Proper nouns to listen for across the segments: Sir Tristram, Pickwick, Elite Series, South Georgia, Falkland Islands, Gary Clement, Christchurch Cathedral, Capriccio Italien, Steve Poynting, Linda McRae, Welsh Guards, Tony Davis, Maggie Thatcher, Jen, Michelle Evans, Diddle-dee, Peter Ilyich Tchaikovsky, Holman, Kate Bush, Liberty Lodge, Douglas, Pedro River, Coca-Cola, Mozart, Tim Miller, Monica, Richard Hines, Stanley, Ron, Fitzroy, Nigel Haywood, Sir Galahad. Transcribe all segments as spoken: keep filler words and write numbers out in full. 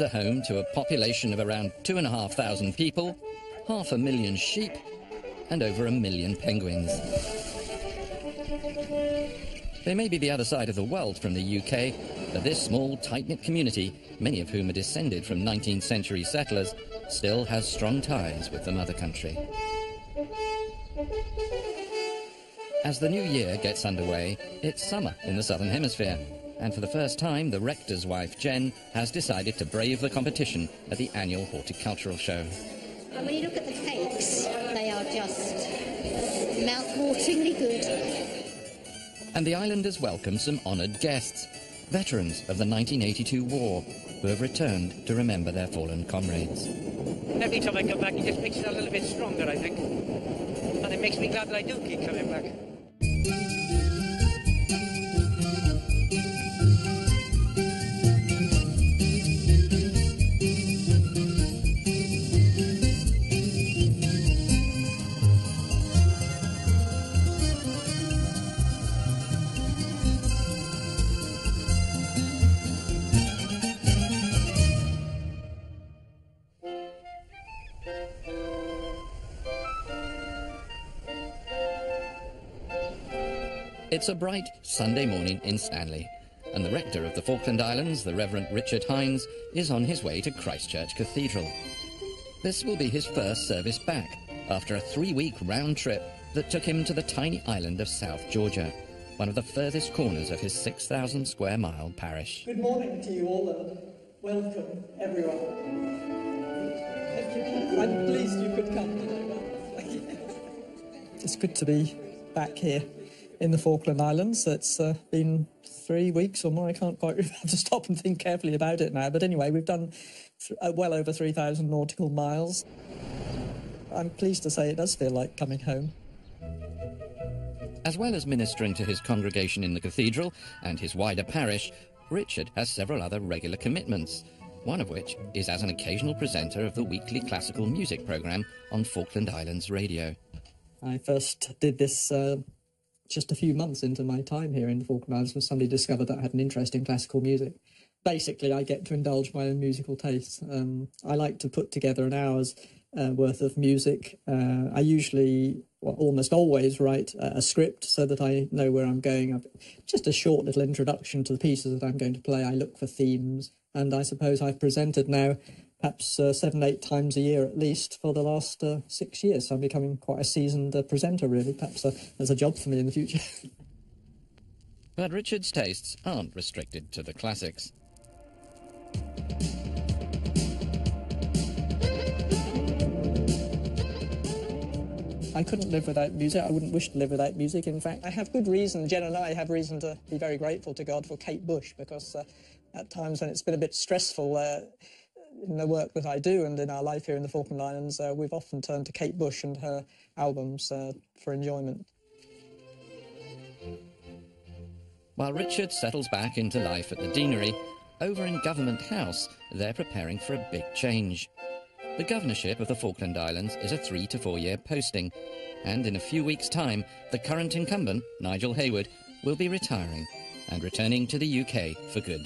A home to a population of around two and a half thousand people, half a million sheep, and over a million penguins. They may be the other side of the world from the U K, but this small, tight-knit community, many of whom are descended from nineteenth century settlers, still has strong ties with the mother country. As the new year gets underway, it's summer in the Southern Hemisphere, and for the first time, the rector's wife, Jen, has decided to brave the competition at the annual horticultural show. And when you look at the cakes, they are just mouth-wateringly good. And the islanders welcome some honoured guests, veterans of the nineteen eighty-two war, who have returned to remember their fallen comrades. Every time I come back, it just makes it a little bit stronger, I think. And it makes me glad that I do keep coming back. It's a bright Sunday morning in Stanley, and the rector of the Falkland Islands, the Reverend Richard Hines, is on his way to Christchurch Cathedral. This will be his first service back after a three-week round trip that took him to the tiny island of South Georgia, one of the furthest corners of his six thousand square mile parish. Good morning to you all, and welcome, everyone. I'm pleased you could come today. Thank you. It's good to be back here in the Falkland Islands. It's uh, been three weeks or more. I can't quite remember, to stop and think carefully about it now. But anyway, we've done well over three thousand nautical miles. I'm pleased to say it does feel like coming home. As well as ministering to his congregation in the cathedral and his wider parish, Richard has several other regular commitments, one of which is as an occasional presenter of the weekly classical music programme on Falkland Islands Radio. I first did this Uh, just a few months into my time here in the Falkland Islands when somebody discovered that I had an interest in classical music. Basically, I get to indulge my own musical tastes. Um, I like to put together an hour's uh, worth of music. Uh, I usually, well, almost always, write a, a script so that I know where I'm going. I've, just a short little introduction to the pieces that I'm going to play. I look for themes, and I suppose I've presented now perhaps uh, seven, eight times a year at least for the last uh, six years. So I'm becoming quite a seasoned uh, presenter, really. Perhaps uh, there's a job for me in the future. But Richard's tastes aren't restricted to the classics. I couldn't live without music. I wouldn't wish to live without music, in fact. I have good reason, Jen and I have reason to be very grateful to God for Kate Bush, because uh, at times when it's been a bit stressful, uh, in the work that I do and in our life here in the Falkland Islands, uh, we've often turned to Kate Bush and her albums uh, for enjoyment. While Richard settles back into life at the deanery, over in Government House, they're preparing for a big change. The governorship of the Falkland Islands is a three to four year posting, and in a few weeks' time, the current incumbent, Nigel Haywood, will be retiring and returning to the U K for good.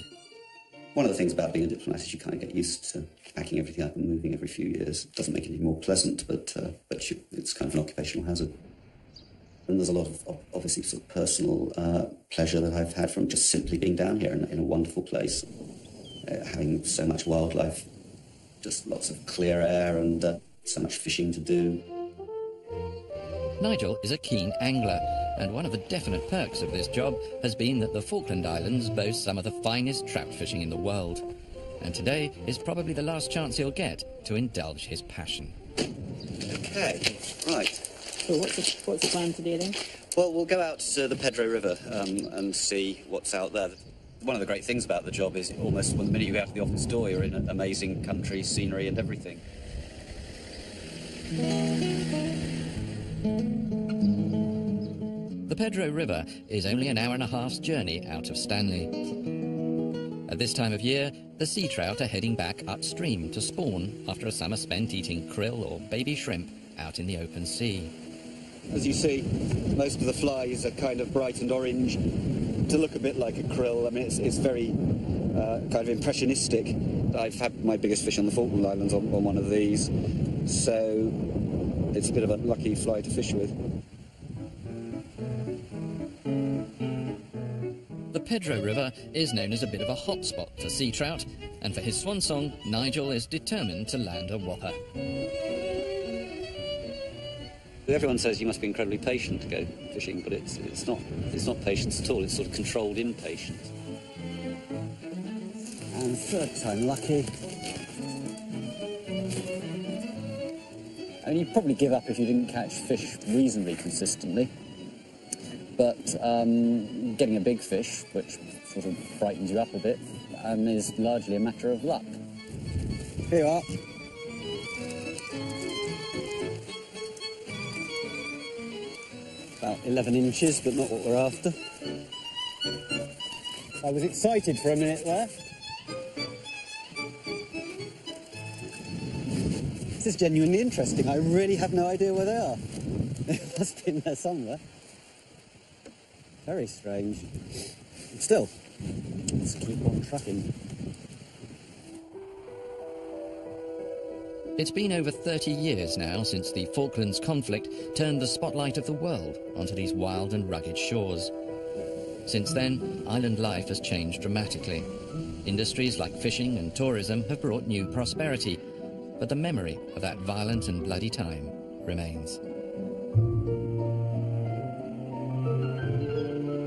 One of the things about being a diplomat is you kind of get used to packing everything up and moving every few years. It doesn't make it any more pleasant, but, uh, but you, it's kind of an occupational hazard. And there's a lot of, obviously, sort of personal uh, pleasure that I've had from just simply being down here in, in a wonderful place, uh, having so much wildlife, just lots of clear air and uh, so much fishing to do. Nigel is a keen angler, and one of the definite perks of this job has been that the Falkland Islands boast some of the finest trout fishing in the world. And today is probably the last chance he'll get to indulge his passion. Okay, right. So what's the, what's the plan today then? Well, we'll go out to the Pedro River um, and see what's out there. One of the great things about the job is almost when the minute you go out of the office door, you're in an amazing country, scenery and everything. The Pedro River is only an hour and a half's journey out of Stanley. At this time of year, the sea trout are heading back upstream to spawn after a summer spent eating krill or baby shrimp out in the open sea. As you see, most of the flies are kind of bright and orange to look a bit like a krill. I mean, it's, it's very uh, kind of impressionistic. I've had my biggest fish on the Falkland Islands on, on one of these, so it's a bit of a lucky fly to fish with. The Pedro River is known as a bit of a hotspot for sea trout, and for his swan song, Nigel is determined to land a whopper. Everyone says you must be incredibly patient to go fishing, but it's, it's, not, it's not patience at all, it's sort of controlled impatience. And third time lucky. I mean, you'd probably give up if you didn't catch fish reasonably consistently, but um, getting a big fish, which sort of brightens you up a bit, um, is largely a matter of luck. Here you are. About eleven inches, but not what we're after. I was excited for a minute there. This is genuinely interesting. I really have no idea where they are. They must be in there somewhere. Very strange. Still, let's keep on trucking. It's been over thirty years now since the Falklands conflict turned the spotlight of the world onto these wild and rugged shores. Since then, island life has changed dramatically. Industries like fishing and tourism have brought new prosperity, but the memory of that violent and bloody time remains.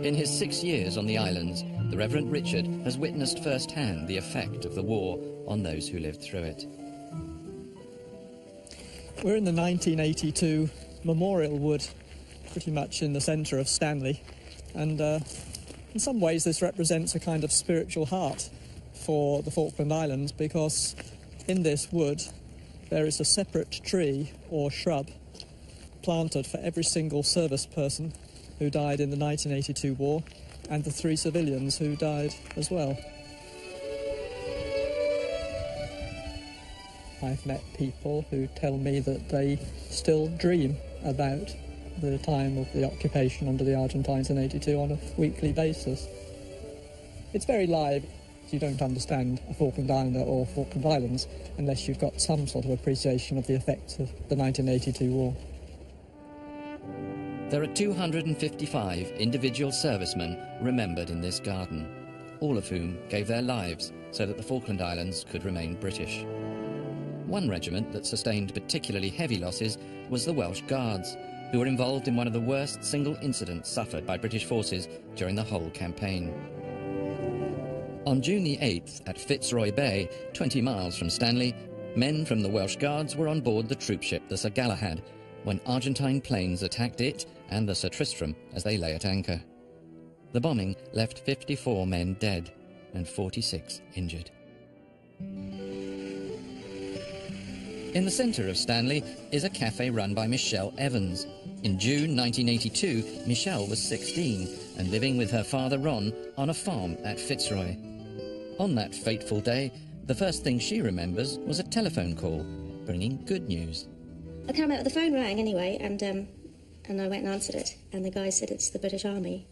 In his six years on the islands, the Reverend Richard has witnessed firsthand the effect of the war on those who lived through it. We're in the nineteen eighty-two Memorial Wood, pretty much in the centre of Stanley, and uh, in some ways this represents a kind of spiritual heart for the Falkland Islands, because in this wood there is a separate tree or shrub planted for every single service person who died in the nineteen eighty-two war, and the three civilians who died as well. I've met people who tell me that they still dream about the time of the occupation under the Argentines in eighty-two on a weekly basis. It's very live. You don't understand a Falkland Islander or Falkland Islands unless you've got some sort of appreciation of the effects of the nineteen eighty-two war. There are two hundred fifty-five individual servicemen remembered in this garden, all of whom gave their lives so that the Falkland Islands could remain British. One regiment that sustained particularly heavy losses was the Welsh Guards, who were involved in one of the worst single incidents suffered by British forces during the whole campaign. On June the eighth, at Fitzroy Bay, twenty miles from Stanley, men from the Welsh Guards were on board the troopship the Sir Galahad, when Argentine planes attacked it and the Sir Tristram as they lay at anchor. The bombing left fifty-four men dead and forty-six injured. In the centre of Stanley is a cafe run by Michelle Evans. In June nineteen eighty-two, Michelle was sixteen and living with her father Ron on a farm at Fitzroy. On that fateful day, the first thing she remembers was a telephone call bringing good news. I can't remember, the phone rang anyway, and, um, and I went and answered it, and the guy said it's the British Army.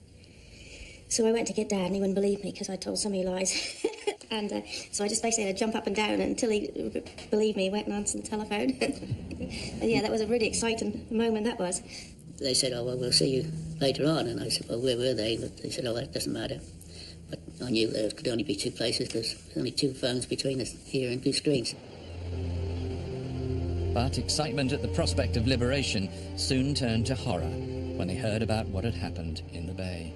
So I went to get Dad, and he wouldn't believe me because I told so many lies. And uh, so I just basically had to jump up and down until he, believe me, went and answered the telephone. And yeah, that was a really exciting moment, that was. They said, oh, well, we'll see you later on. And I said, well, where were they? But they said, oh, that doesn't matter. But I knew there could only be two places. There's only two phones between us here and two screens. But excitement at the prospect of liberation soon turned to horror when they heard about what had happened in the bay.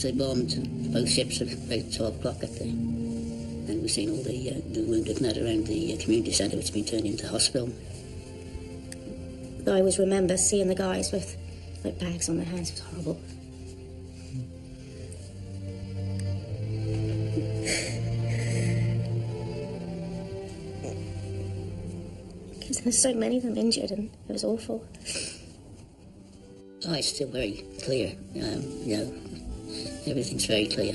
They bombed both ships at about twelve o'clock at the... And we've seen all the, uh, the wounded net around the uh, community centre, which has been turned into hospital. I always remember seeing the guys with like, bags on their hands. It was horrible. Because there's so many of them injured, and it was awful. Oh, it's still very clear, um, you know. Everything's very clear.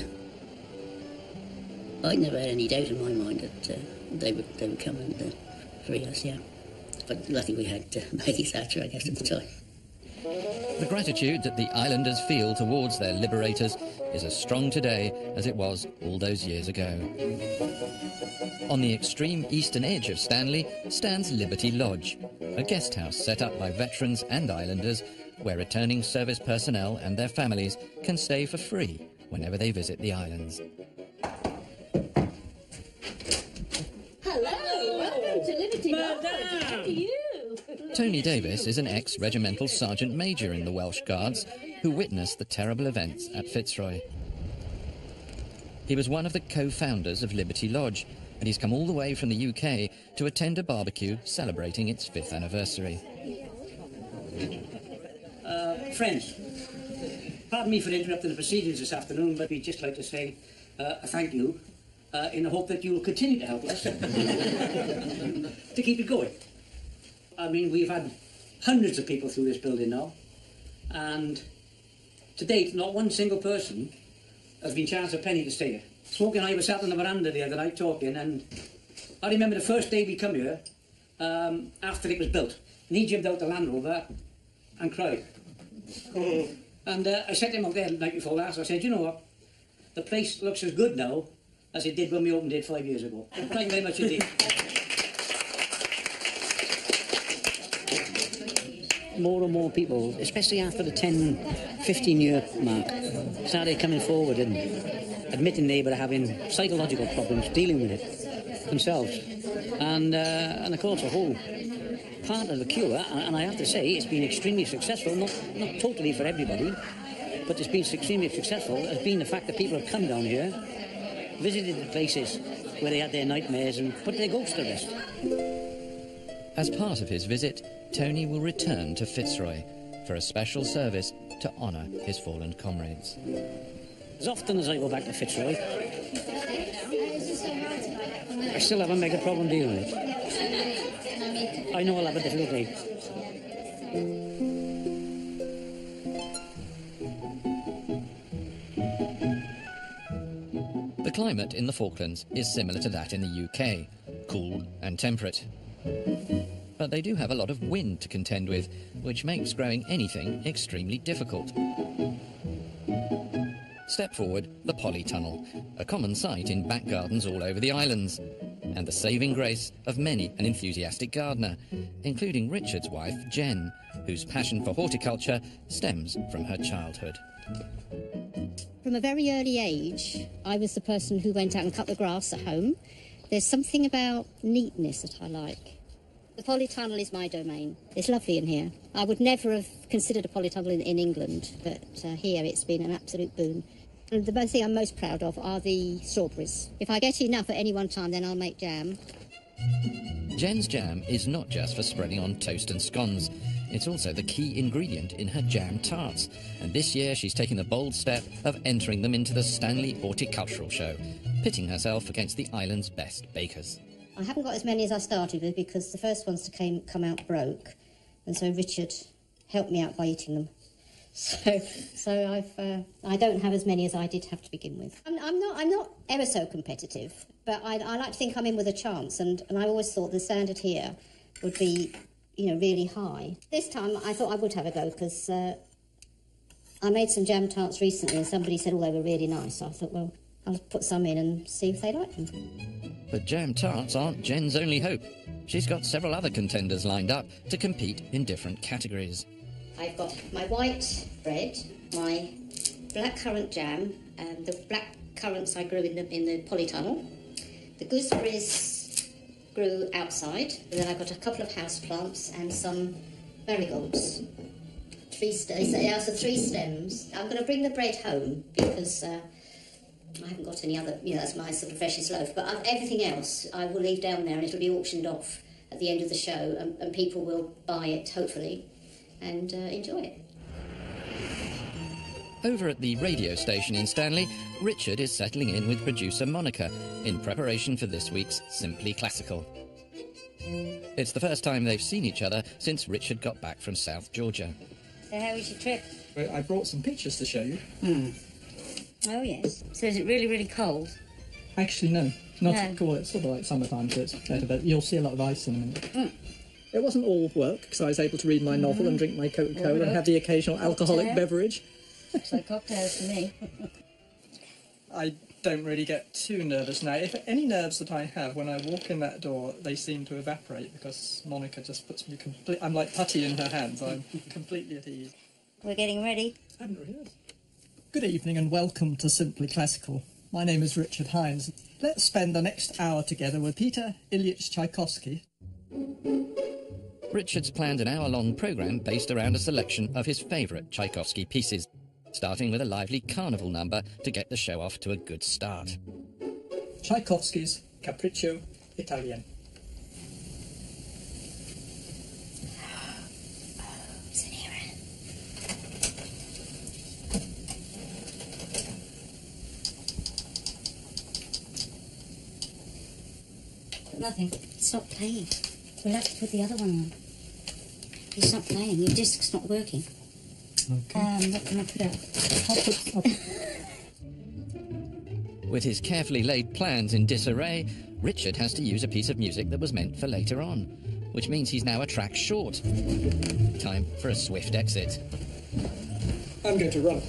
I never had any doubt in my mind that uh, they, would, they would come and uh, free us, yeah. But luckily we had uh, Maggie Thatcher, I guess, at the time. The gratitude that the islanders feel towards their liberators is as strong today as it was all those years ago. On the extreme eastern edge of Stanley stands Liberty Lodge, a guest house set up by veterans and islanders where returning service personnel and their families can stay for free whenever they visit the islands. Hello! Welcome to Liberty Lodge! How are you? Tony Davis is an ex-regimental sergeant major in the Welsh Guards who witnessed the terrible events at Fitzroy. He was one of the co-founders of Liberty Lodge, and he's come all the way from the U K to attend a barbecue celebrating its fifth anniversary. Uh, friends, pardon me for interrupting the proceedings this afternoon, but we'd just like to say uh, a thank you uh, in the hope that you will continue to help us to keep it going. I mean, we've had hundreds of people through this building now, and to date, not one single person has been charged a penny to stay here. Smoke and I were sat on the veranda the other night talking, and I remember the first day we come here, um, after it was built, and he jumped out the Land Rover and cried. Oh. And uh, I said to him out there the night before last, I said, you know what, the place looks as good now as it did when we opened it five years ago. Thank you very much indeed. More and more people, especially after the ten, fifteen year mark, started coming forward and admitting they were having psychological problems dealing with it themselves. And, uh, and of course, a whole part of the cure, and I have to say it's been extremely successful, not, not totally for everybody, but it's been extremely successful, has been the fact that people have come down here, visited the places where they had their nightmares and put their ghosts to rest. As part of his visit, Tony will return to Fitzroy for a special service to honour his fallen comrades. As often as I go back to Fitzroy, I still have a mega problem dealing with it. I know I'll have a difficult day. The climate in the Falklands is similar to that in the U K, cool and temperate. But they do have a lot of wind to contend with, which makes growing anything extremely difficult. Step forward, the polytunnel, a common sight in back gardens all over the islands, and the saving grace of many an enthusiastic gardener, including Richard's wife, Jen, whose passion for horticulture stems from her childhood. From a very early age, I was the person who went out and cut the grass at home. There's something about neatness that I like. The polytunnel is my domain. It's lovely in here. I would never have considered a polytunnel in, in England, but uh, here it's been an absolute boon. And the most thing I'm most proud of are the strawberries. If I get enough at any one time, then I'll make jam. Jen's jam is not just for spreading on toast and scones. It's also the key ingredient in her jam tarts. And this year she's taken the bold step of entering them into the Stanley Horticultural Show, pitting herself against the island's best bakers. I haven't got as many as I started with because the first ones to came, come out broke, and so Richard helped me out by eating them. So, so I've uh, I don't have as many as I did have to begin with. I'm, I'm not I'm not ever so competitive, but I, I like to think I'm in with a chance, and and I always thought the standard here would be, you know, really high. This time I thought I would have a go because uh, I made some jam tarts recently, and somebody said, "Oh, they were really nice." So I thought, well, I'll put some in and see if they like them. But jam tarts aren't Jen's only hope. She's got several other contenders lined up to compete in different categories. I've got my white bread, my blackcurrant jam, and the blackcurrants I grew in the, in the polytunnel. The gooseberries grew outside. And then I've got a couple of houseplants and some marigolds. Three stems. Those are three stems. I'm going to bring the bread home because... Uh, I haven't got any other, you know, that's my sort of freshest loaf, but I've, everything else I will leave down there and it'll be auctioned off at the end of the show, and, and people will buy it, hopefully, and uh, enjoy it. Over at the radio station in Stanley, Richard is settling in with producer Monica in preparation for this week's Simply Classical. It's the first time they've seen each other since Richard got back from South Georgia. So how was your trip? Well, I brought some pictures to show you. Hmm. Oh, yes. So is it really, really cold? Actually, no. Not no. Cool. It's sort of like summertime, so it's better, but you'll see a lot of ice in a minute. Mm. It wasn't all work, because I was able to read my novel and drink my Coca-Cola and have the occasional alcoholic cocktail. beverage. So cocktails for me. I don't really get too nervous now. If any nerves that I have, when I walk in that door, they seem to evaporate, because Monica just puts me complete... I'm like putty in her hands. I'm completely at ease. We're getting ready. I haven't realised. Good evening and welcome to Simply Classical. My name is Richard Hines. Let's spend the next hour together with Peter Ilyich Tchaikovsky. Richard's planned an hour-long programme based around a selection of his favourite Tchaikovsky pieces, starting with a lively carnival number to get the show off to a good start. Tchaikovsky's Capriccio Italien. Nothing. It's not playing. We'll have to put the other one on. It's not playing. Your disc's not working. Okay. Um, what can I put up? I'll put, I'll put. With his carefully laid plans in disarray, Richard has to use a piece of music that was meant for later on, which means he's now a track short. Time for a swift exit. I'm going to run.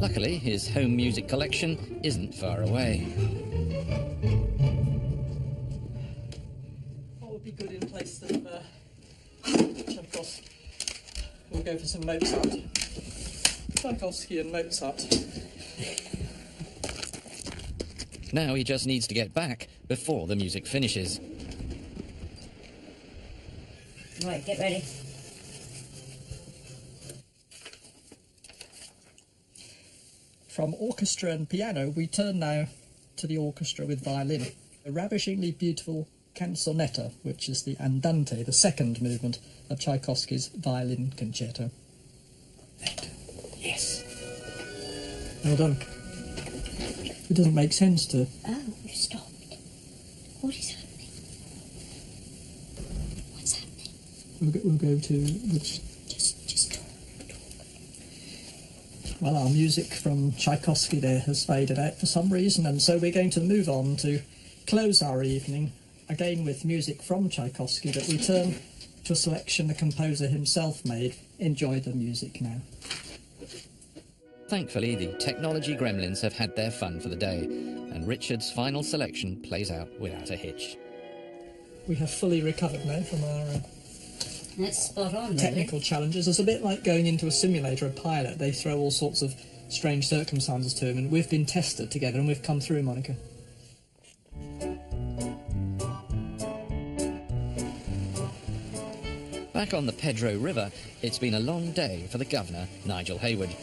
Luckily, his home music collection isn't far away. What would be good in place of uh, Tchaikovsky? We'll go for some Mozart. Tchaikovsky and Mozart. Now he just needs to get back before the music finishes. Right, get ready. From orchestra and piano, we turn now to the orchestra with violin. A ravishingly beautiful canzonetta, which is the andante, the second movement of Tchaikovsky's violin concerto. Eight. Yes. Well done. It doesn't make sense to... Oh, you stopped. What is happening? What's happening? We'll go, we'll go to... which... Well, our music from Tchaikovsky there has faded out for some reason, and so we're going to move on to close our evening, again with music from Tchaikovsky, but we turn to a selection the composer himself made. Enjoy the music now. Thankfully, the technology gremlins have had their fun for the day, and Richard's final selection plays out without a hitch. We have fully recovered now from our... Uh, That's spot on, technical really. challenges. It's a bit like going into a simulator, a pilot. They throw all sorts of strange circumstances to him, and we've been tested together and we've come through, Monica. Back on the Pedro River, it's been a long day for the governor, Nigel Haywood.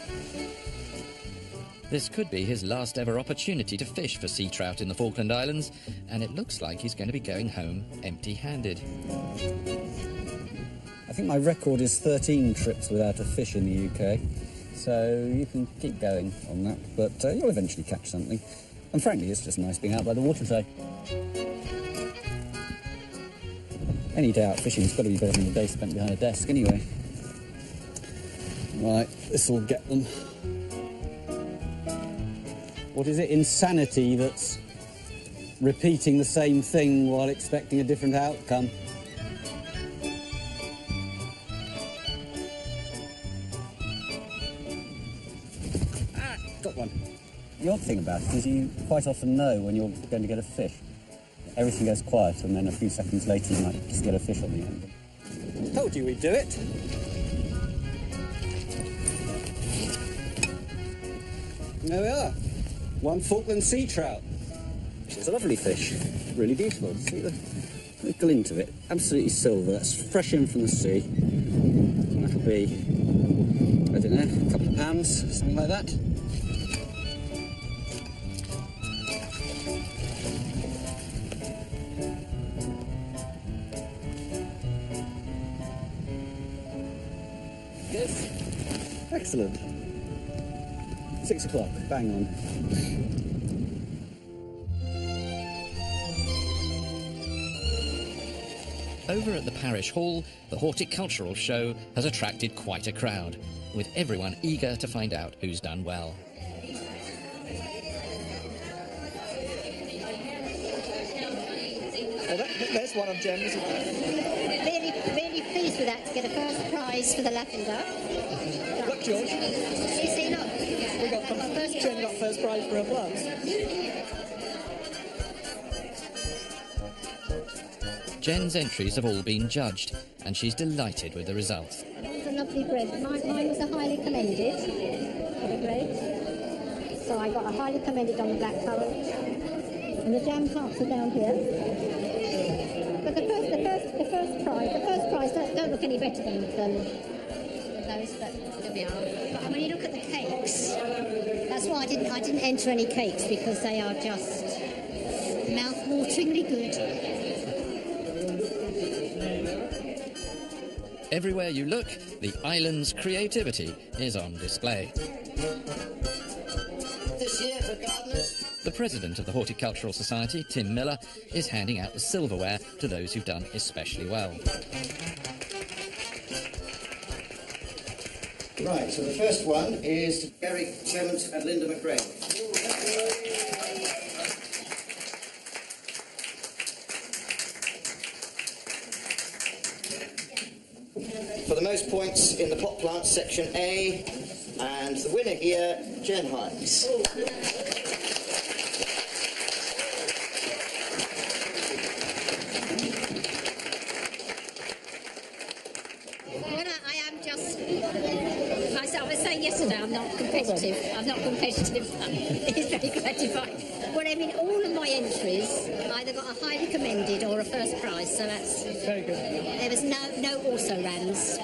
This could be his last ever opportunity to fish for sea trout in the Falkland Islands, and it looks like he's going to be going home empty-handed. I think my record is thirteen trips without a fish in the U K, so you can keep going on that, but uh, you'll eventually catch something. And frankly, it's just nice being out by the water today. Any day out fishing has got to be better than the day spent behind a desk anyway. Right, this'll get them. What is it? Insanity that's repeating the same thing while expecting a different outcome. The odd thing about it is you quite often know when you're going to get a fish. Everything goes quiet, and then a few seconds later you might just get a fish on the end. Told you we'd do it! And there we are. One Falkland sea trout. It's a lovely fish. Really beautiful. See the, the glint of it. Absolutely silver. That's fresh in from the sea. That'll be, I don't know, a couple of pounds, something like that. Excellent. Six o'clock, bang on. Over at the parish hall, the horticultural show has attracted quite a crowd, with everyone eager to find out who's done well. that, there's one of Jen's. Really, really pleased with that, to get a first prize for the lavender. Look, George. You see, look. We got first, Jen got first prize for her gloves. Jen's entries have all been judged, and she's delighted with the results. That was a lovely bread. Mine, mine was a highly commended for the grapes. So I got a highly commended on the blackcurrant. And the jam tarts are down here. But the first, the first, the first prize, the first prize don't, don't look any better than um, those that we are. But when you look at the cakes, that's why I didn't, I didn't enter any cakes, because they are just mouth-wateringly good. Everywhere you look, the island's creativity is on display. This year for gardeners. The president of the Horticultural Society, Tim Miller, is handing out the silverware to those who've done especially well. Right, so the first one is to Gary Clement and Linda McRae. For the most points in the pot plant, section A, and the winner here, Jen Hines. I'm not competitive. It's very gratifying. Well, I mean, all of my entries either got a highly commended or a first prize, so that's very good. There was no no also rans.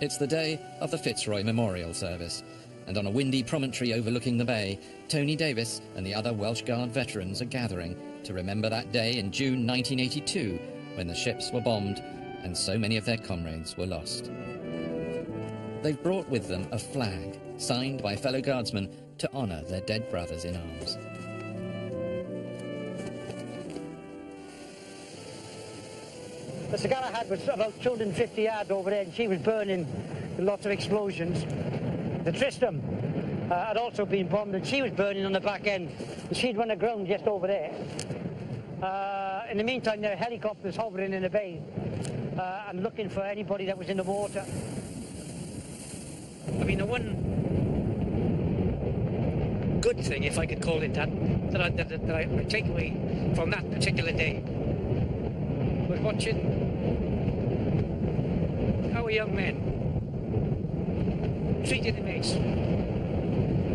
It's the day of the Fitzroy Memorial Service, and on a windy promontory overlooking the bay, Tony Davis and the other Welsh Guard veterans are gathering to remember that day in June nineteen eighty-two when the ships were bombed and so many of their comrades were lost. They've brought with them a flag, signed by fellow guardsmen, to honour their dead brothers in arms. Sir Galahad was about two hundred fifty yards over there, and she was burning with lots of explosions. The Tristram uh, had also been bombed, and she was burning on the back end, and she'd run aground just over there. Uh, in the meantime, there were helicopters hovering in the bay, Uh, and looking for anybody that was in the water. I mean, the one good thing, if I could call it that, that I, that, that I take away from that particular day was watching our young men treating the mates.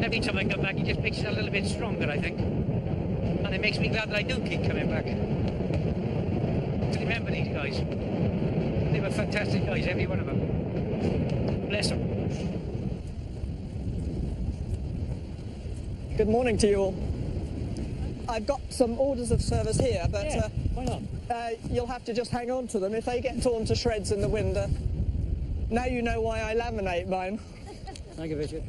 Every time I come back, it just makes it a little bit stronger, I think, and it makes me glad that I do keep coming back to remember these guys. They were fantastic guys, every one of them. Bless them. Good morning to you all. I've got some orders of service here, but yeah, uh, why not? Uh, you'll have to just hang on to them. If they get torn to shreds in the wind, uh, now you know why I laminate mine. Thank you, Richard.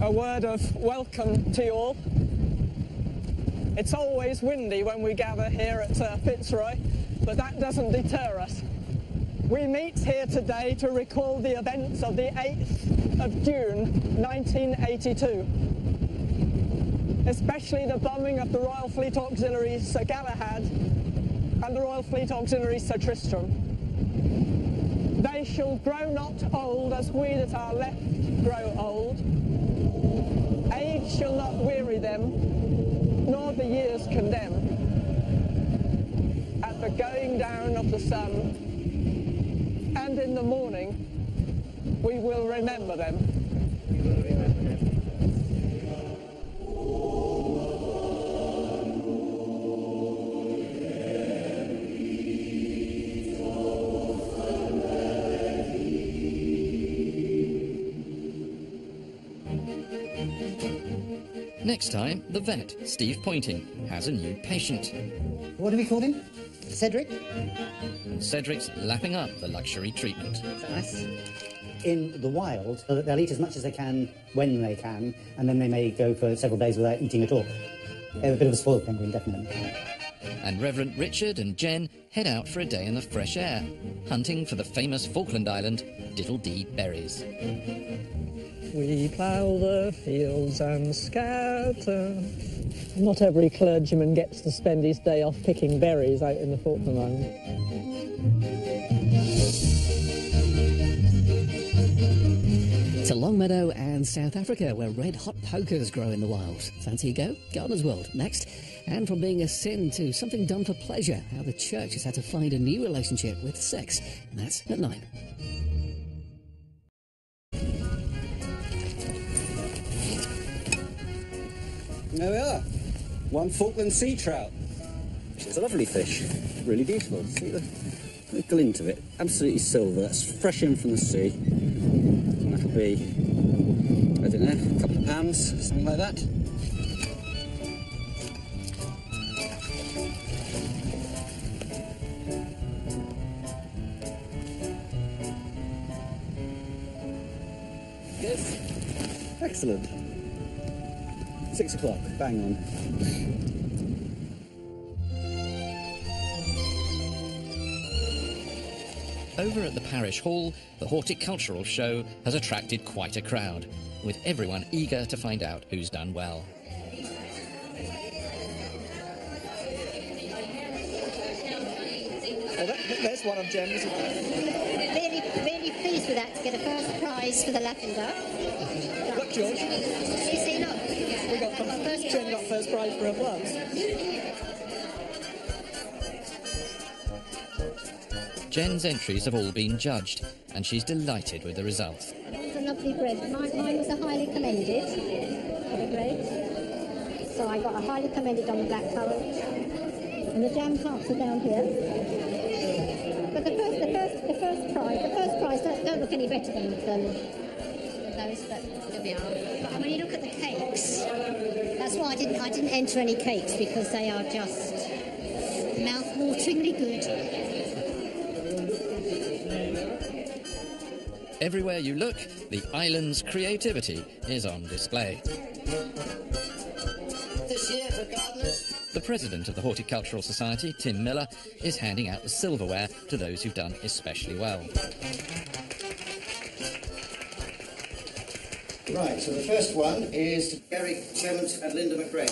A word of welcome to you all. It's always windy when we gather here at uh, Fitzroy, but that doesn't deter us. We meet here today to recall the events of the eighth of June nineteen eighty-two, especially the bombing of the Royal Fleet Auxiliary Sir Galahad and the Royal Fleet Auxiliary Sir Tristram. They shall grow not old as we that are left grow old. Age shall not weary them, nor the years condemn. At the going down of the sun and in the morning, we will remember them. We will remember them. Next time, the vet, Steve Poynting, has a new patient. What have we called him? Cedric? Cedric's lapping up the luxury treatment. That's nice. In the wild, they'll eat as much as they can when they can, and then they may go for several days without eating at all. They're a bit of a spoiled penguin, definitely. and Reverend Richard and Jen head out for a day in the fresh air, hunting for the famous Falkland Island Diddle-dee berries. We plough the fields and scatter. Not every clergyman gets to spend his day off picking berries out in the Falkland Islands. To Longmeadow and South Africa, where red-hot pokers grow in the wild. Fancy a go? Gardener's World next. And from being a sin to something done for pleasure, how the church has had to find a new relationship with sex. And that's at nine. There we are. One Falkland sea trout. It's a lovely fish. Really beautiful. See the, the glint of it. Absolutely silver. That's fresh in from the sea. And that'll be, I don't know, a couple of pounds, something like that. Yes. Excellent. Six o'clock, bang on. Over at the parish hall, the horticultural show has attracted quite a crowd, with everyone eager to find out who's done well. Oh, that, there's one of Jen's. Really, really pleased with that, to get a first prize for the lavender. Look, George. You see, look. We got first, Jen got first prize for her gloves. Jen's entries have all been judged, and she's delighted with the results. Mine's a lovely bread. Mine, mine was a highly commended. Bread. So I got a highly commended on the blackcurrant, and the jam tarts are down here. But the first, the first, the first prize, the first prize don't, don't look any better than, than those that we are. But when you look at the cakes, that's why I didn't, I didn't enter any cakes, because they are just mouth-wateringly good. Everywhere you look, the island's creativity is on display. This year for gardeners. The president of the Horticultural Society, Tim Miller, is handing out the silverware to those who've done especially well. Right, so the first one is Gary Clement and Linda McRae.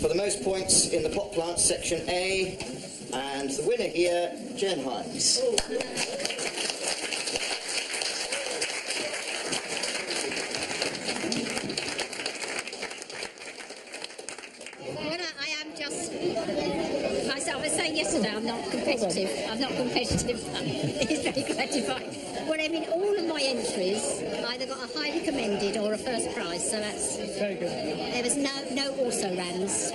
For the most points in the pot plant, section A, and the winner here, Jen Hines. I'm not competitive, it's very gratifying. Well, I mean, all of my entries either got a highly commended or a first prize, so that's... Very good. There was no, no also-rans.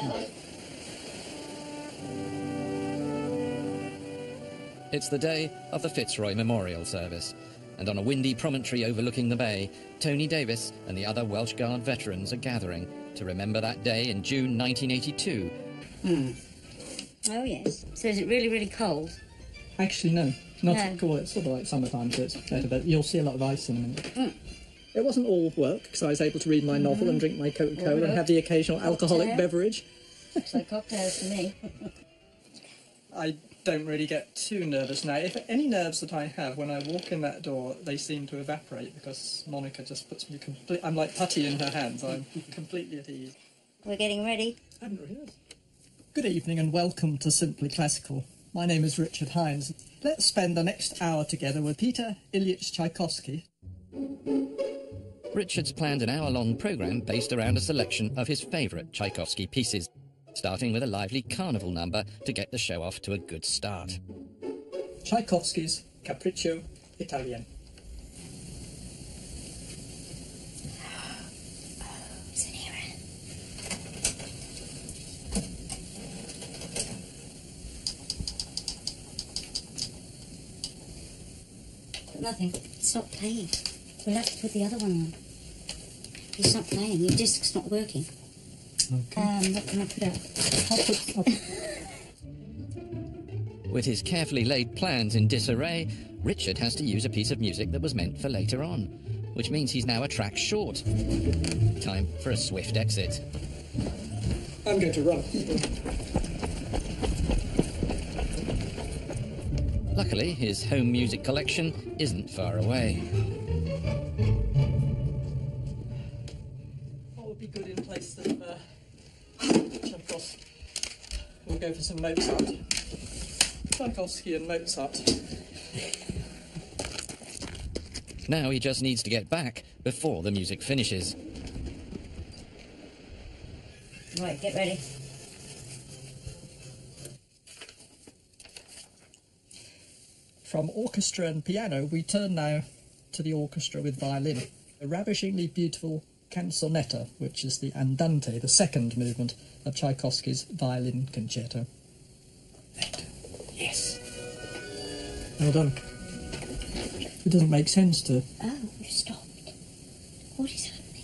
It's the day of the Fitzroy Memorial Service, and on a windy promontory overlooking the bay, Tony Davis and the other Welsh Guard veterans are gathering to remember that day in June nineteen eighty-two. Mm. Oh, yes. So is it really, really cold? Actually, no. Not no. Cool. It's sort of like summertime, so it's better, but you'll see a lot of ice in a minute. Mm. It wasn't all work, because I was able to read my novel mm. and drink my Coca-Cola and have the occasional alcoholic cocktail. beverage. Looks like cocktails to me. I don't really get too nervous now. If any nerves that I have, when I walk in that door, they seem to evaporate, because Monica just puts me complete... I'm like putty in her hands. I'm completely at ease. We're getting ready. I haven't realised. Good evening and welcome to Simply Classical. My name is Richard Hines. Let's spend the next hour together with Peter Ilyich Tchaikovsky. Richard's planned an hour-long programme based around a selection of his favourite Tchaikovsky pieces, starting with a lively carnival number to get the show off to a good start. Tchaikovsky's Capriccio Italien. Nothing. It's not playing. We'll have to put the other one on. It's not playing. Your disc's not working. Okay. Um, what can I put up? I'll put up. With his carefully laid plans in disarray, Richard has to use a piece of music that was meant for later on, which means he's now a track short. Time for a swift exit. I'm going to run. Luckily, his home music collection isn't far away. What would be good in place of uh, Tchaikovsky? We'll go for some Mozart. Tchaikovsky and Mozart. Now he just needs to get back before the music finishes. Right, get ready. From orchestra and piano, we turn now to the orchestra with violin. A ravishingly beautiful canzonetta, which is the andante, the second movement of Tchaikovsky's violin concerto. Yes. Well done. It doesn't make sense to... Oh, you stopped. What is happening?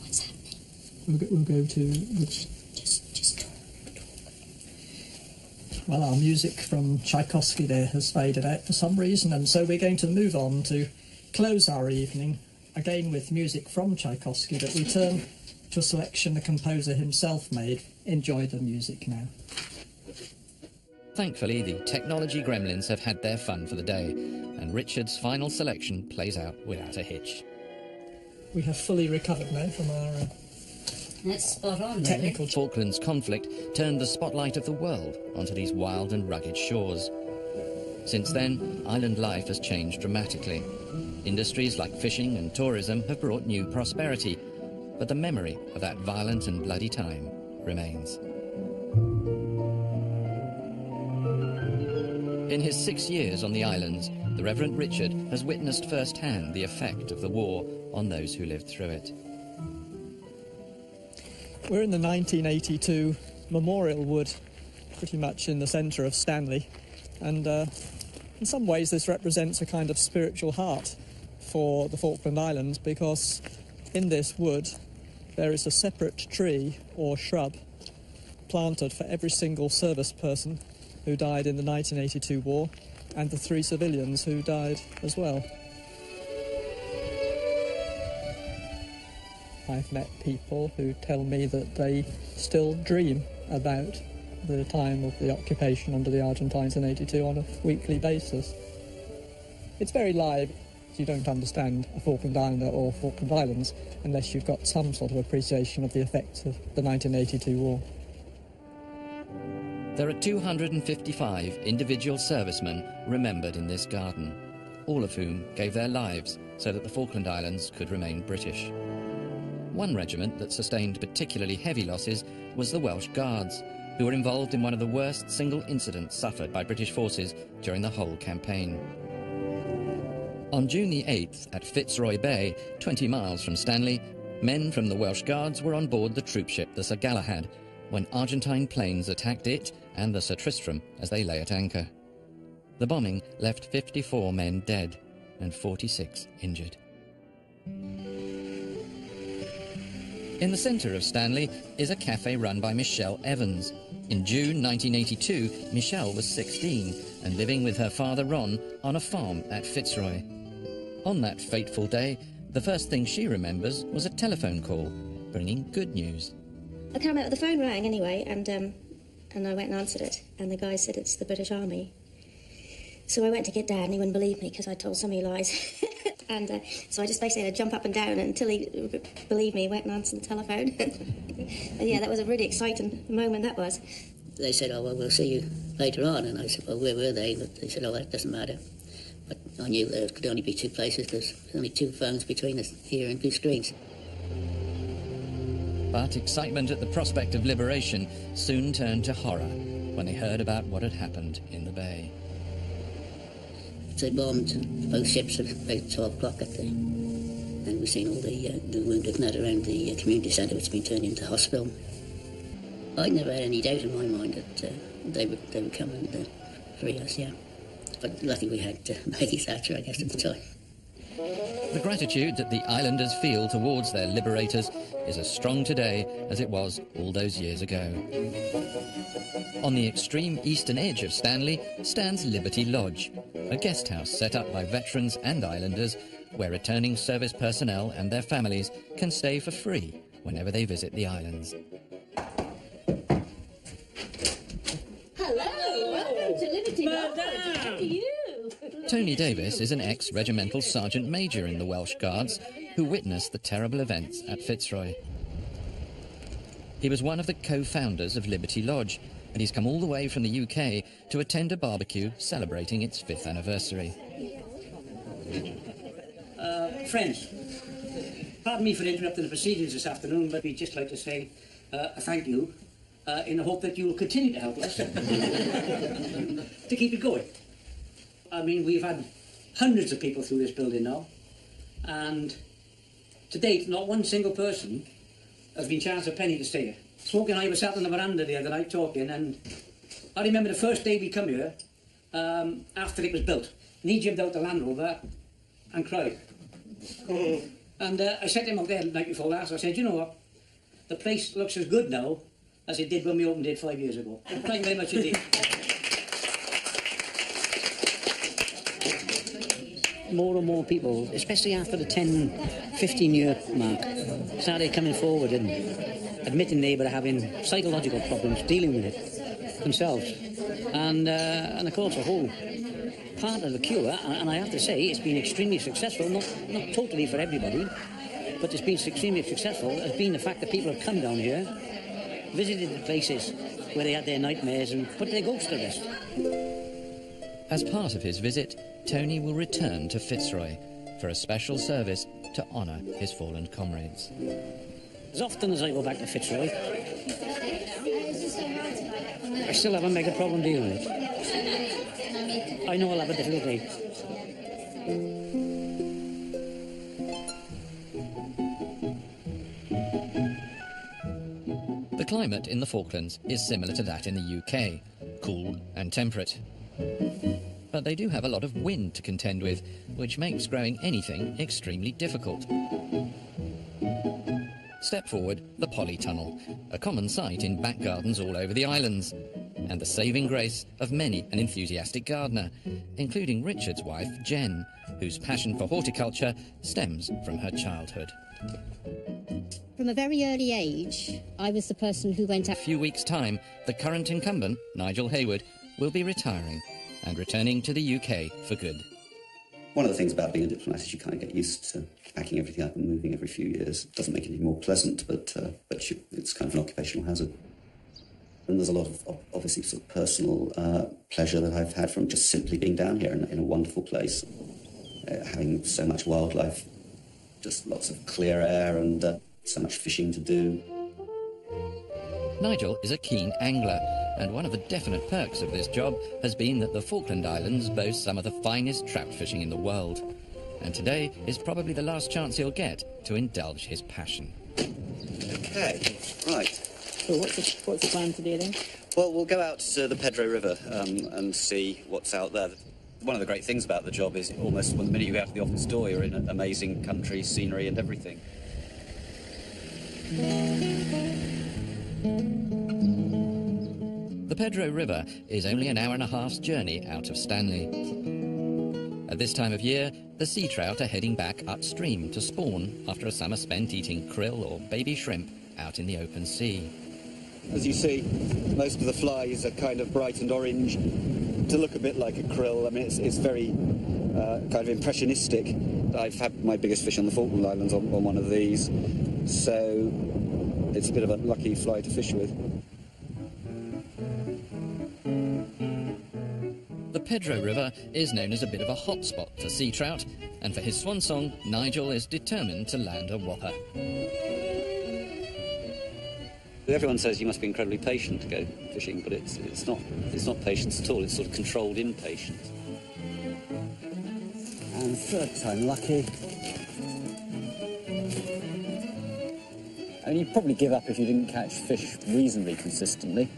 What's happening? We'll go, we'll go to... Which... Just, just talk, talk. Well, our music from Tchaikovsky there has faded out for some reason, and so we're going to move on to close our evening, again with music from Tchaikovsky, but we turn to a selection the composer himself made. Enjoy the music now. Thankfully, the technology gremlins have had their fun for the day, and Richard's final selection plays out without a hitch. We have fully recovered now from our uh, That's spot on, technical... Really. Falklands conflict turned the spotlight of the world onto these wild and rugged shores. Since then, island life has changed dramatically. Industries like fishing and tourism have brought new prosperity, but the memory of that violent and bloody time remains. In his six years on the islands, the Reverend Richard has witnessed firsthand the effect of the war on those who lived through it. We're in the nineteen eighty-two Memorial Wood, pretty much in the centre of Stanley, and uh, in some ways this represents a kind of spiritual heart for the Falkland Islands, because in this wood there is a separate tree or shrub planted for every single service person who died in the nineteen eighty-two war, and the three civilians who died as well. I've met people who tell me that they still dream about the time of the occupation under the Argentines in eighty-two on a weekly basis. It's very live. You don't understand a Falkland Islander or Falkland Islands unless you've got some sort of appreciation of the effects of the nineteen eighty-two war. There are two hundred fifty-five individual servicemen remembered in this garden, all of whom gave their lives so that the Falkland Islands could remain British. One regiment that sustained particularly heavy losses was the Welsh Guards, who were involved in one of the worst single incidents suffered by British forces during the whole campaign. On June the eighth, at Fitzroy Bay, twenty miles from Stanley, men from the Welsh Guards were on board the troopship the Sir Galahad, when Argentine planes attacked it and the Sir Tristram as they lay at anchor. The bombing left fifty-four men dead and forty-six injured. In the centre of Stanley is a cafe run by Michelle Evans. In June nineteen eighty-two, Michelle was sixteen and living with her father Ron on a farm at Fitzroy. On that fateful day, the first thing she remembers was a telephone call bringing good news. I can't remember, the phone rang anyway, and um, and I went and answered it, and the guy said it's the British Army. So I went to get Dad, and he wouldn't believe me because I told so many lies. and uh, so I just basically had to jump up and down until he believed me, went and answered the telephone. And yeah, that was a really exciting moment, that was. They said, oh, well, we'll see you later on, and I said, well, where were they? But they said, oh, that doesn't matter. But I knew there could only be two places, there's only two phones between us here and two screens. But excitement at the prospect of liberation soon turned to horror when they heard about what had happened in the bay. They bombed both ships at about twelve o'clock, I think. And we've seen all the, uh, the wounded and that around the uh, community centre, which has been turned into hospital. I never had any doubt in my mind that uh, they, would, they would come and uh, free us, yeah. But luckily we had uh, Maggie Thatcher, I guess, at the time. The gratitude that the islanders feel towards their liberators is as strong today as it was all those years ago. On the extreme eastern edge of Stanley stands Liberty Lodge, a guest house set up by veterans and islanders where returning service personnel and their families can stay for free whenever they visit the islands. Hello, welcome to Liberty Lodge. How are you? Tony Davis is an ex-regimental sergeant major in the Welsh Guards who witnessed the terrible events at Fitzroy. He was one of the co-founders of Liberty Lodge, and he's come all the way from the U K to attend a barbecue celebrating its fifth anniversary. Uh, friends, pardon me for interrupting the proceedings this afternoon, but we'd just like to say uh, thank you uh, in the hope that you will continue to help us to keep it going. I mean, we've had hundreds of people through this building now, and to date, not one single person has been charged a penny to stay here. Smoke and I were sat on the veranda the other night talking, and I remember the first day we come here, um, after it was built, and he jibbed out the Land Rover and cried. Oh. And uh, I set him up there the night before last. I said, you know what, the place looks as good now as it did when we opened it five years ago. Thank you very much indeed. More and more people, especially after the ten, fifteen year mark, started coming forward and admitting they were having psychological problems dealing with it themselves. And, uh, and of course, the whole part of the cure, and I have to say, it's been extremely successful, not, not totally for everybody, but it's been extremely successful, has been the fact that people have come down here, visited the places where they had their nightmares and put their ghosts to rest. As part of his visit, Tony will return to Fitzroy for a special service to honour his fallen comrades. As often as I go back to Fitzroy, I still have a mega problem dealing with it. I know I'll have a difficult day. The climate in the Falklands is similar to that in the U K, cool and temperate. But they do have a lot of wind to contend with, which makes growing anything extremely difficult. Step forward, the polytunnel, a common sight in back gardens all over the islands, and the saving grace of many an enthusiastic gardener, including Richard's wife, Jen, whose passion for horticulture stems from her childhood. From a very early age, I was the person who went out... In a few weeks' time, the current incumbent, Nigel Haywood, will be retiring and returning to the U K for good. One of the things about being a diplomat is you kind of get used to packing everything up and moving every few years. It doesn't make it any more pleasant, but, uh, but you, it's kind of an occupational hazard. And there's a lot of, obviously, sort of personal uh, pleasure that I've had from just simply being down here in, in a wonderful place, uh, having so much wildlife, just lots of clear air and uh, so much fishing to do. Nigel is a keen angler, and one of the definite perks of this job has been that the Falkland Islands boast some of the finest trout fishing in the world. And today is probably the last chance he'll get to indulge his passion. Okay, right. So what's the, what's the plan today then? Well, we'll go out to the Pedro River um, and see what's out there. One of the great things about the job is almost well, the minute you go out to the office door, you're in an amazing country, scenery and everything. The Pedro River is only an hour and a half's journey out of Stanley. At this time of year, the sea trout are heading back upstream to spawn after a summer spent eating krill or baby shrimp out in the open sea. As you see, most of the flies are kind of bright and orange to look a bit like a krill. I mean, it's, it's very uh, kind of impressionistic. I've had my biggest fish on the Falkland Islands on, on one of these, so it's a bit of a lucky fly to fish with. The Pedro River is known as a bit of a hotspot for sea trout, and for his swan song, Nigel is determined to land a whopper. Everyone says you must be incredibly patient to go fishing, but it's, it's, not, it's not patience at all, it's sort of controlled impatience. And third time lucky. I mean, you'd probably give up if you didn't catch fish reasonably consistently.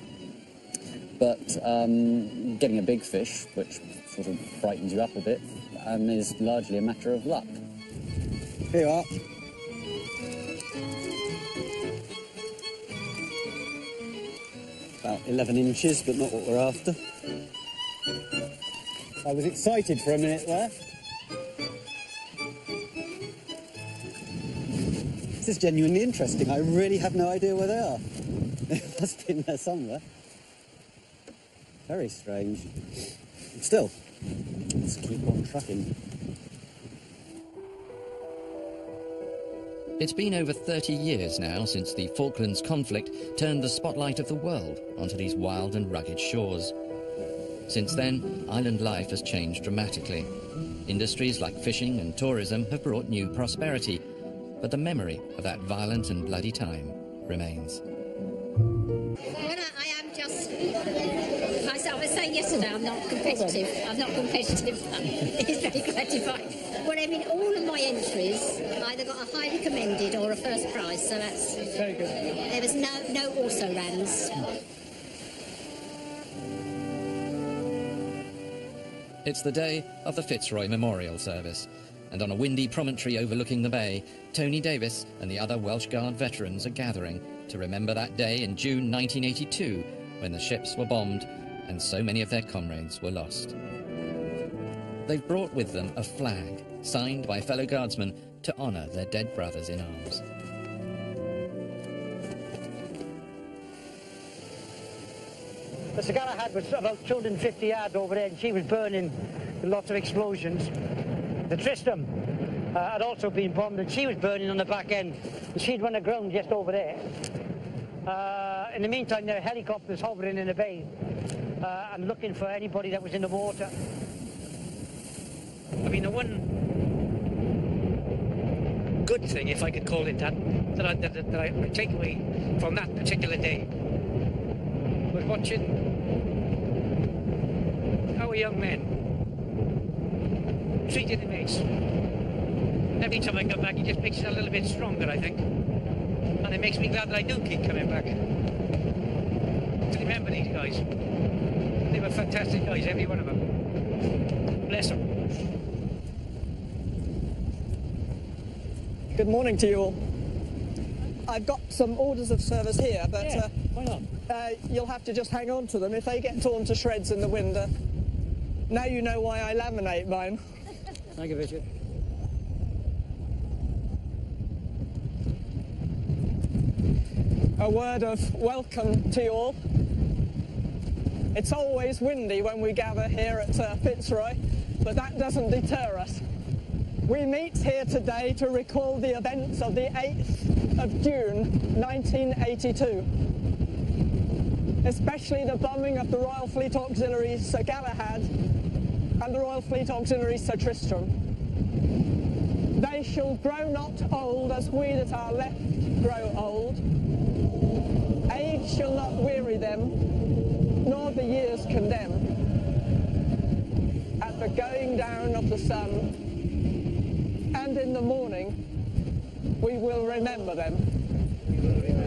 But um, getting a big fish, which sort of brightens you up a bit, um, is largely a matter of luck. Here you are. About eleven inches, but not what we're after. I was excited for a minute there. This is genuinely interesting. I really have no idea where they are. They must have been there somewhere. Very strange. Still, let's keep on trucking. It's been over thirty years now since the Falklands conflict turned the spotlight of the world onto these wild and rugged shores. Since then, island life has changed dramatically. Industries like fishing and tourism have brought new prosperity, but the memory of that violent and bloody time remains. I am just, as I was saying yesterday, I'm not competitive. I'm not competitive. It's very gratifying. Well, I mean, all of my entries either got a highly commended or a first prize, so that's... It's very good. There was no, no also-rans. It's the day of the Fitzroy Memorial Service, and on a windy promontory overlooking the bay, Tony Davis and the other Welsh Guard veterans are gathering to remember that day in June nineteen eighty-two, when the ships were bombed and so many of their comrades were lost. They've brought with them a flag, signed by fellow guardsmen, to honour their dead brothers in arms. Sir Galahad was about two hundred fifty yards over there, and she was burning lots of explosions. The Tristram uh, had also been bombed, and she was burning on the back end. And she'd run aground just over there. Uh, in the meantime, there were helicopters hovering in the bay uh, and looking for anybody that was in the water. I mean, the one good thing, if I could call it that, that I, that, that I take away from that particular day was watching our young men treating the mates. Every time I come back, it just makes it a little bit stronger, I think. And it makes me glad that I do keep coming back to remember these guys. They were fantastic guys, every one of them. Bless them. Good morning to you all. I've got some orders of service here, but yeah, uh, why not? Uh, you'll have to just hang on to them. If they get torn to shreds in the wind, uh, now you know why I laminate mine. Thank you, Richard. A word of welcome to you all. It's always windy when we gather here at uh, Fitzroy, but that doesn't deter us. We meet here today to recall the events of the eighth of June nineteen eighty-two, especially the bombing of the Royal Fleet Auxiliary Sir Galahad and the Royal Fleet Auxiliary Sir Tristram. They shall grow not old as we that are left grow old. Age shall not weary them, nor the years condemn. At the going down of the sun, and in the morning, we will remember them.